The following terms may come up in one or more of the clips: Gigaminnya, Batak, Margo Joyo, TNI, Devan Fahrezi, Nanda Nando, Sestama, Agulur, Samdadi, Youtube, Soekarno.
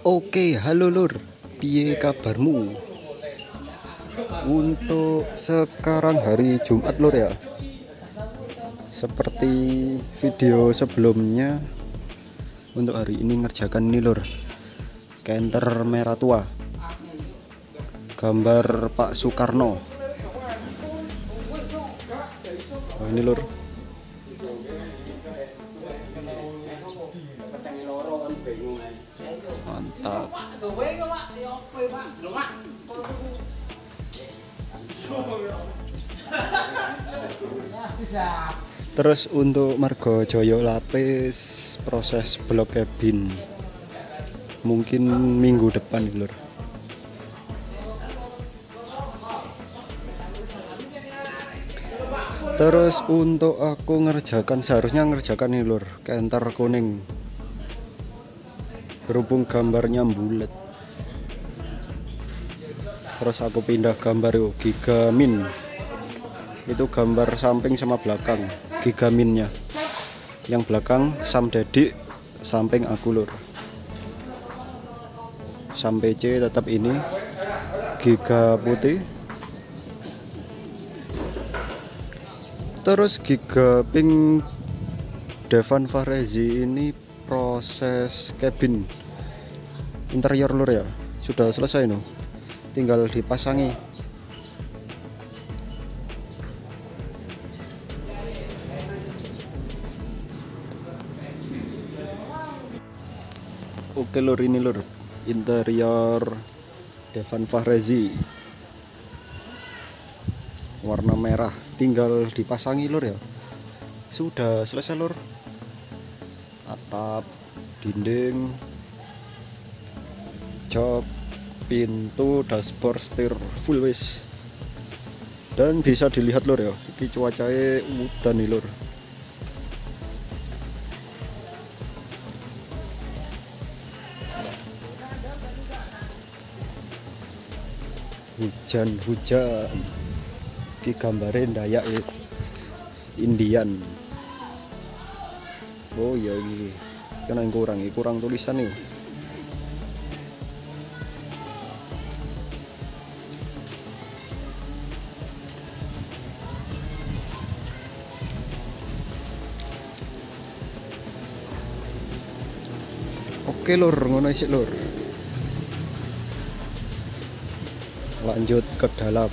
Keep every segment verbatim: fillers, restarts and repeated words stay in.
Oke, halo lur, piye kabarmu? Untuk sekarang hari Jumat lur ya. Seperti video sebelumnya, untuk hari ini ngerjakan ini lur, kenter merah tua, gambar Pak Soekarno. Nah, ini lur, mantap. Terus untuk Margo Joyo lapis proses blok cabin mungkin minggu depan lur. Terus untuk aku ngerjakan, seharusnya ngerjakan nih lur, kenter kuning. Berhubung gambarnya bulat, terus aku pindah gambar yuk, Gigamin. Itu gambar samping sama belakang, Gigaminnya. Yang belakang Samdadi, samping Agulur. Sam P C tetap ini, Giga putih. Terus Giga pink Devan Fahrezi ini proses cabin interior lur ya, sudah selesai no, tinggal dipasangi. Oke lur, ini lur interior Devan Fahrezi warna merah, tinggal dipasangi lur ya, sudah selesai lur. Atap, dinding, jok, pintu, dashboard, setir, full wis. Dan bisa dilihat lur ya, iki cuacanya udan nih lur. Hujan-hujan. Iki gambarin dayak Indian. Oh iya, ini karena yang kurang, ini kurang tulisan nih. Oke lur, ngono isik lur. Lanjut ke dalam.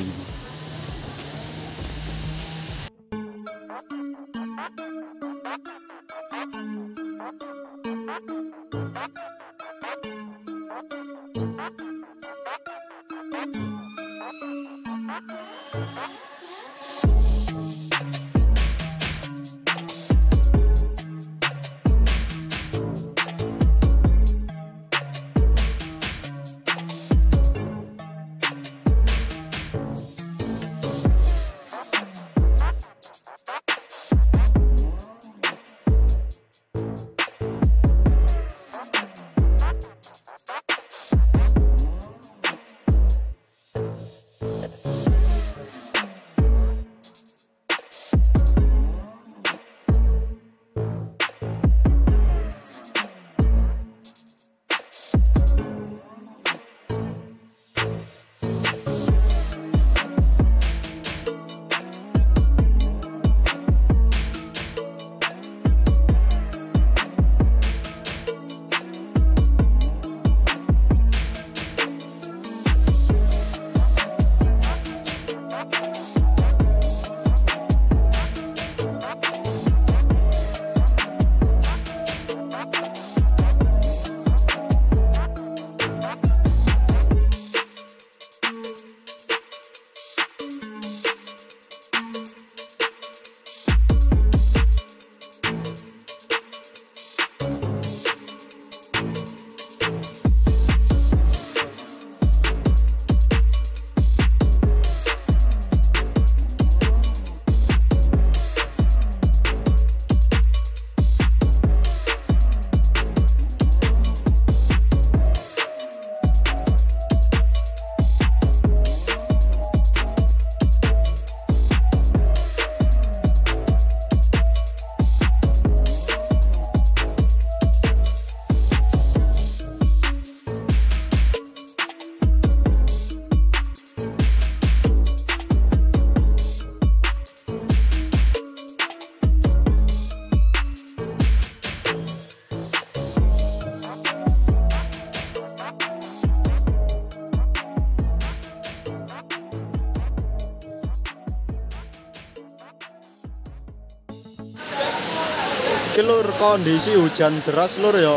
iki lur kondisi hujan deras lur ya.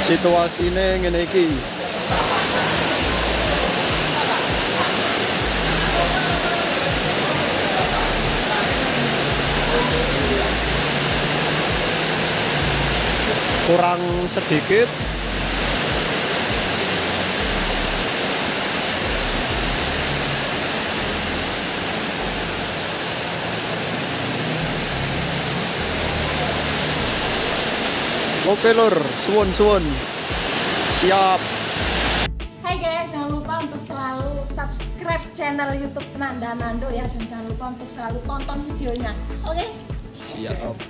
Situasine ngene iki. Kurang sedikit. Oke lur, suwun-suwun. Siap. Hai guys, jangan lupa untuk selalu subscribe channel YouTube Nanda Nando ya, dan jangan lupa untuk selalu tonton videonya. Oke? Siap.